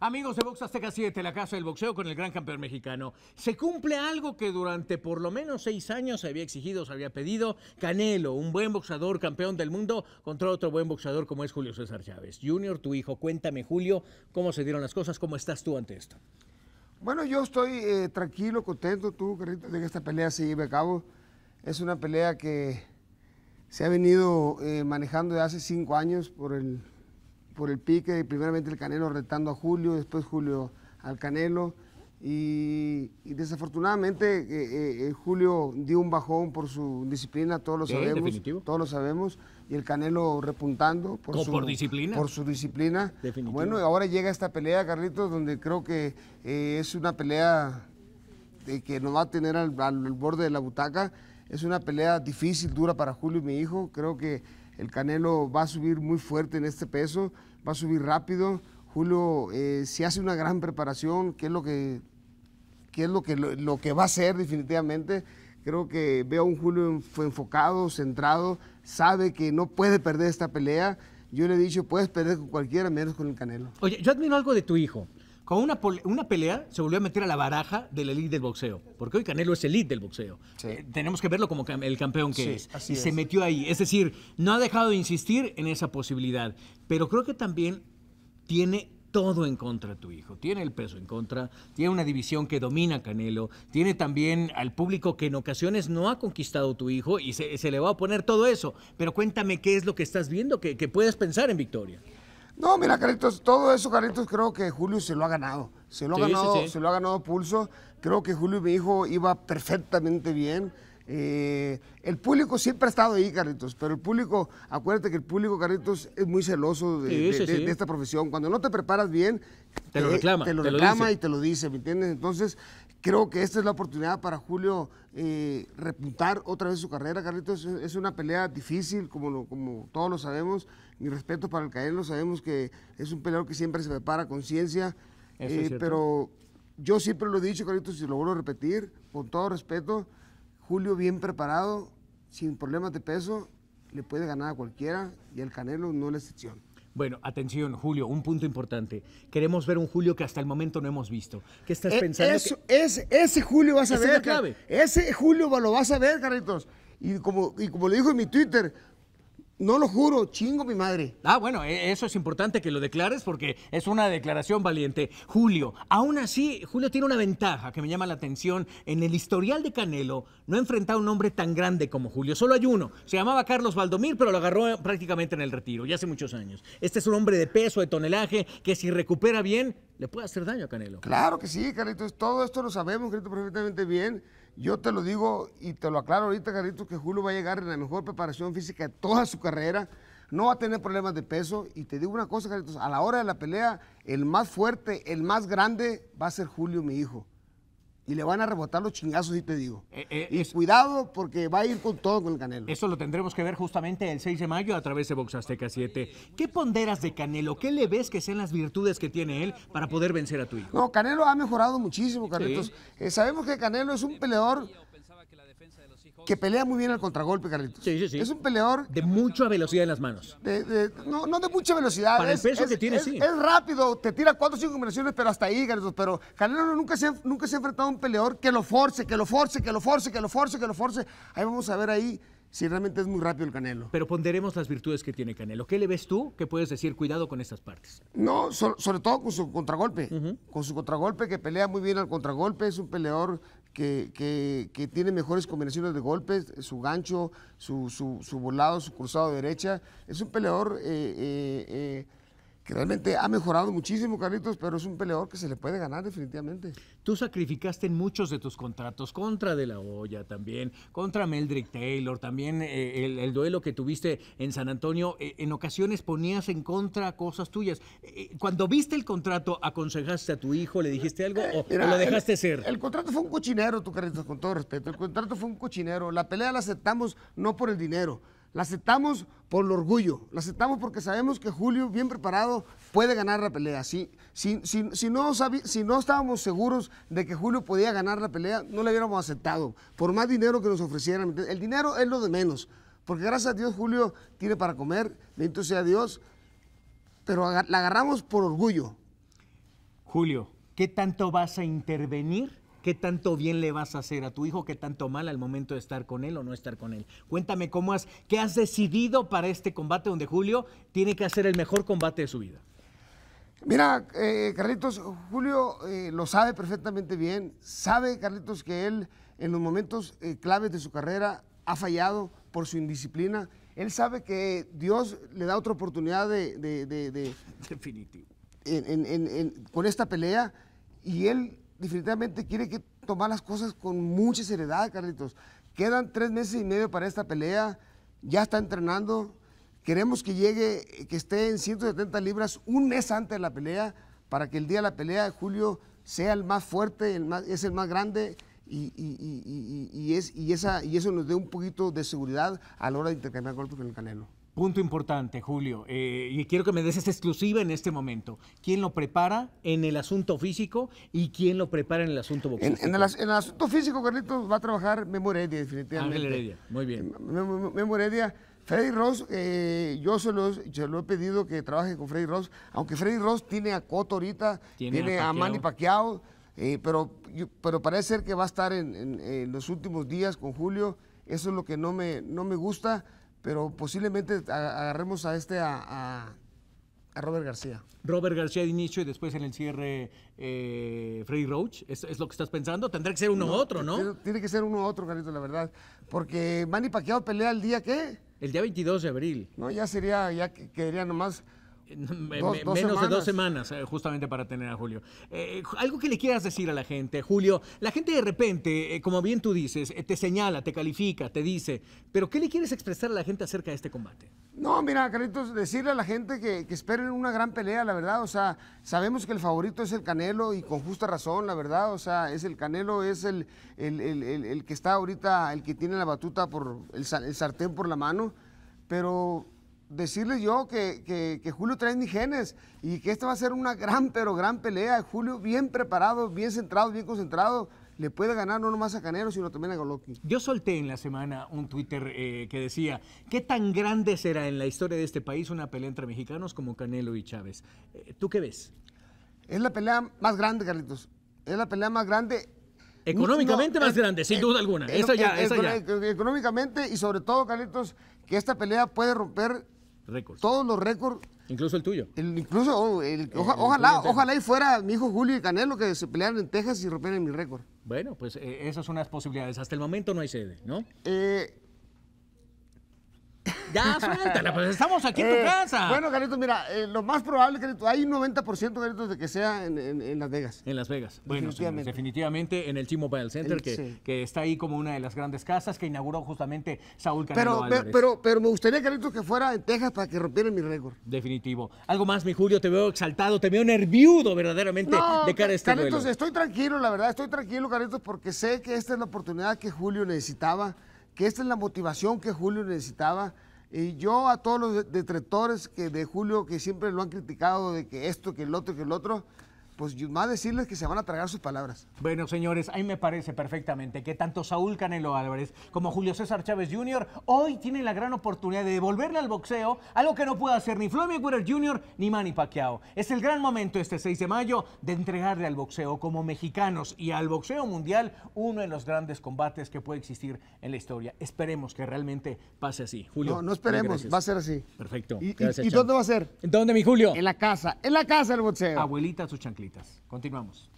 Amigos de Box Azteca 7, la casa del boxeo con el gran campeón mexicano. Se cumple algo que durante por lo menos 6 años se había exigido, se había pedido. Canelo, un buen boxeador, campeón del mundo, contra otro buen boxeador como es Julio César Chávez Jr., tu hijo. Cuéntame, Julio, ¿cómo se dieron las cosas? ¿Cómo estás tú ante esto? Bueno, yo estoy tranquilo, contento, tú, Carlitos, de que esta pelea se lleve a cabo. Es una pelea que se ha venido manejando desde hace 5 años por el pique, primeramente el Canelo retando a Julio, después Julio al Canelo, y desafortunadamente Julio dio un bajón por su disciplina, todos lo sabemos, definitivo. Todos lo sabemos, y el Canelo repuntando por su disciplina. Definitivo. Bueno, ahora llega esta pelea, Carlitos, donde creo que es una pelea que nos va a tener al borde de la butaca. Es una pelea difícil, dura para Julio y mi hijo. Creo que el Canelo va a subir muy fuerte en este peso, va a subir rápido. Julio si hace una gran preparación, que es lo que va a hacer definitivamente. Creo que veo a un Julio enfocado, centrado, sabe que no puede perder esta pelea. Yo le he dicho, puedes perder con cualquiera menos con el Canelo. Oye, yo admiro algo de tu hijo. Con una pelea se volvió a meter a la baraja de la elite del boxeo, porque hoy Canelo es elite del boxeo. Sí. Tenemos que verlo como el campeón que es. Y se metió ahí, es decir, no ha dejado de insistir en esa posibilidad. Pero creo que también tiene todo en contra tu hijo. Tiene el peso en contra, tiene una división que domina a Canelo, tiene también al público que en ocasiones no ha conquistado tu hijo y se le va a poner todo eso. Pero cuéntame qué es lo que estás viendo, que puedes pensar en victoria. No, mira, Carlitos, todo eso, Carlitos, creo que Julio se lo ha ganado. Se lo ha ganado pulso. Creo que Julio, mi hijo, iba perfectamente bien. El público siempre ha estado ahí, Carlitos, pero el público, acuérdate que el público, Carlitos, es muy celoso de esta profesión. Cuando no te preparas bien, te lo reclama y te lo dice, ¿me entiendes? Entonces, creo que esta es la oportunidad para Julio repuntar otra vez su carrera, Carlitos. Es una pelea difícil, como todos lo sabemos. Mi respeto para el Canelo, sabemos que es un peleador que siempre se prepara con ciencia, pero yo siempre lo he dicho, Carlitos, y lo vuelvo a repetir, con todo respeto, Julio bien preparado, sin problemas de peso, le puede ganar a cualquiera y al Canelo no es la excepción. Bueno, atención, Julio, un punto importante. Queremos ver un Julio que hasta el momento no hemos visto. ¿Qué estás pensando? Ese Julio vas a ver. Esa es la clave. Ese Julio lo vas a ver, Carlitos. Y como le dijo en mi Twitter, no lo juro, chingo mi madre. Ah, bueno, eso es importante que lo declares porque es una declaración valiente. Julio, aún así, Julio tiene una ventaja que me llama la atención. En el historial de Canelo no ha enfrentado a un hombre tan grande como Julio. Solo hay uno. Se llamaba Carlos Baldomir, pero lo agarró prácticamente en el retiro, ya hace muchos años. Este es un hombre de peso, de tonelaje, que si recupera bien, le puede hacer daño a Canelo. Claro que sí, Carlitos. Todo esto lo sabemos, Carlitos, perfectamente bien. Yo te lo digo y te lo aclaro ahorita, Carlitos, que Julio va a llegar en la mejor preparación física de toda su carrera. No va a tener problemas de peso. Y te digo una cosa, Carlitos, a la hora de la pelea, el más fuerte, el más grande, va a ser Julio, mi hijo. Y le van a rebotar los chingazos, y te digo. Cuidado, porque va a ir con todo con el Canelo. Eso lo tendremos que ver justamente el 6 de mayo a través de Box Azteca 7. ¿Qué ponderas de Canelo? ¿Qué le ves que sean las virtudes que tiene él para poder vencer a tu hijo? No, Canelo ha mejorado muchísimo, Carlitos. Sí. Sabemos que Canelo es un peleador que pelea muy bien al contragolpe, Carlitos. Sí, sí, sí. Es un peleador de mucha velocidad en las manos. No de mucha velocidad. Para el peso que tiene, sí. Es rápido, te tira 4 o 5 combinaciones, pero hasta ahí, Carlitos. Pero Canelo nunca se ha enfrentado a un peleador que lo force, que lo force. Ahí vamos a ver ahí si realmente es muy rápido el Canelo. Pero ponderemos las virtudes que tiene Canelo. ¿Qué le ves tú que puedes decir cuidado con estas partes? No, sobre todo con su contragolpe. Con su contragolpe, que pelea muy bien al contragolpe. Es un peleador que tiene mejores combinaciones de golpes, su gancho, su volado, su cruzado de derecha. Es un peleador que realmente ha mejorado muchísimo, Carlitos, pero es un peleador que se le puede ganar definitivamente. Tú sacrificaste en muchos de tus contratos, contra De La Hoya también, contra Meldrick Taylor, también el duelo que tuviste en San Antonio, en ocasiones ponías en contra cosas tuyas. Cuando viste el contrato, ¿aconsejaste a tu hijo, le dijiste algo o lo dejaste ser? El contrato fue un cochinero, tú, Carlitos, con todo respeto. El contrato fue un cochinero. La pelea la aceptamos no por el dinero, la aceptamos por el orgullo, la aceptamos porque sabemos que Julio, bien preparado, puede ganar la pelea. Si no estábamos seguros de que Julio podía ganar la pelea, no la hubiéramos aceptado, por más dinero que nos ofrecieran. El dinero es lo de menos, porque gracias a Dios Julio tiene para comer, bendito sea Dios, pero la agarramos por orgullo. Julio, ¿qué tanto vas a intervenir? ¿Qué tanto bien le vas a hacer a tu hijo? ¿Qué tanto mal al momento de estar con él o no estar con él? Cuéntame, ¿qué has decidido para este combate donde Julio tiene que hacer el mejor combate de su vida? Mira, Carlitos, Julio lo sabe perfectamente bien. Sabe, Carlitos, que él en los momentos claves de su carrera ha fallado por su indisciplina. Él sabe que Dios le da otra oportunidad definitivo. Con esta pelea, y él definitivamente quiere que tomar las cosas con mucha seriedad, Carlitos. Quedan 3 meses y medio para esta pelea, ya está entrenando. Queremos que llegue, que esté en 170 libras un mes antes de la pelea, para que el día de la pelea, Julio, sea el más fuerte, es el más grande, y eso nos dé un poquito de seguridad a la hora de intercambiar golpes con el Canelo. Punto importante, Julio, y quiero que me des esta exclusiva en este momento. ¿Quién lo prepara en el asunto físico y quién lo prepara en el asunto boxístico? En el asunto físico, Carlitos, va a trabajar Memo Heredia, definitivamente. Ángel Heredia, muy bien. Memo Heredia. Freddy Ross, yo se lo he pedido que trabaje con Freddy Ross, aunque Freddy Ross tiene a Coto ahorita, tiene a Manny Pacquiao, pero parece ser que va a estar en los últimos días con Julio. Eso es lo que no me gusta. Pero posiblemente agarremos a Robert García. Robert García de inicio y después en el cierre Freddy Roach. ¿Es lo que estás pensando? Tendrá que ser uno u otro, ¿no? Tiene que ser uno u otro, Carlitos, la verdad. Porque Manny Pacquiao pelea el día ¿qué? El día 22 de abril. No, ya quedaría nomás... Menos de 2 semanas, justamente para tener a Julio. Algo que le quieras decir a la gente, Julio. La gente de repente, como bien tú dices, te señala, te califica, te dice, pero ¿qué le quieres expresar a la gente acerca de este combate? No, mira, Carlitos, decirle a la gente que esperen una gran pelea, la verdad. O sea, sabemos que el favorito es el Canelo y con justa razón, la verdad. O sea, es el Canelo, es el que está ahorita, el que tiene la batuta, el sartén por la mano, pero... Decirles yo que Julio trae mis genes y que esta va a ser una gran pelea. Julio bien preparado, bien centrado, bien concentrado, le puede ganar no nomás a Canelo, sino también a Golovkin. Yo solté en la semana un Twitter que decía, ¿qué tan grande será en la historia de este país una pelea entre mexicanos como Canelo y Chávez? ¿Tú qué ves? Es la pelea más grande, Carlitos. Es la pelea más grande... Económicamente más grande, sin duda alguna. Económicamente y sobre todo, Carlitos, que esta pelea puede romper... Records. Todos los récords. Incluso el tuyo. Ojalá y fuera mi hijo Julio y Canelo que se pelearan en Texas y rompieran mi récord. Bueno, pues esas son las posibilidades. Hasta el momento no hay sede, ¿no? Ya, suéltala, pues estamos aquí en tu casa. Bueno, Carlitos, mira, lo más probable, Carlitos, hay un 90%, Carlitos, de que sea en Las Vegas. En Las Vegas. Bueno, definitivamente, en el Chimo Battle Center, que está ahí como una de las grandes casas que inauguró justamente Saúl Canelo Álvarez. Pero me gustaría, Carlitos, que fuera en Texas para que rompieran mi récord. Definitivo. Algo más, mi Julio, te veo exaltado, te veo nerviudo verdaderamente de cara a este duelo. Carlitos, estoy tranquilo, la verdad, estoy tranquilo, Carlitos, porque sé que esta es la oportunidad que Julio necesitaba, que esta es la motivación que Julio necesitaba. Y yo a todos los detractores de Julio que siempre lo han criticado de que esto, que el otro, pues más decirles que se van a tragar sus palabras. Bueno, señores, ahí me parece perfectamente que tanto Saúl Canelo Álvarez como Julio César Chávez Jr. hoy tienen la gran oportunidad de devolverle al boxeo algo que no puede hacer ni Floyd Mayweather Jr. ni Manny Pacquiao. Es el gran momento este 6 de mayo de entregarle al boxeo como mexicanos y al boxeo mundial uno de los grandes combates que puede existir en la historia. Esperemos que realmente pase así. Julio. No, no esperemos, va a ser así. Perfecto. ¿Y dónde va a ser? ¿Dónde, mi Julio? En la casa del boxeo. Abuelita, su chanclita. Continuamos.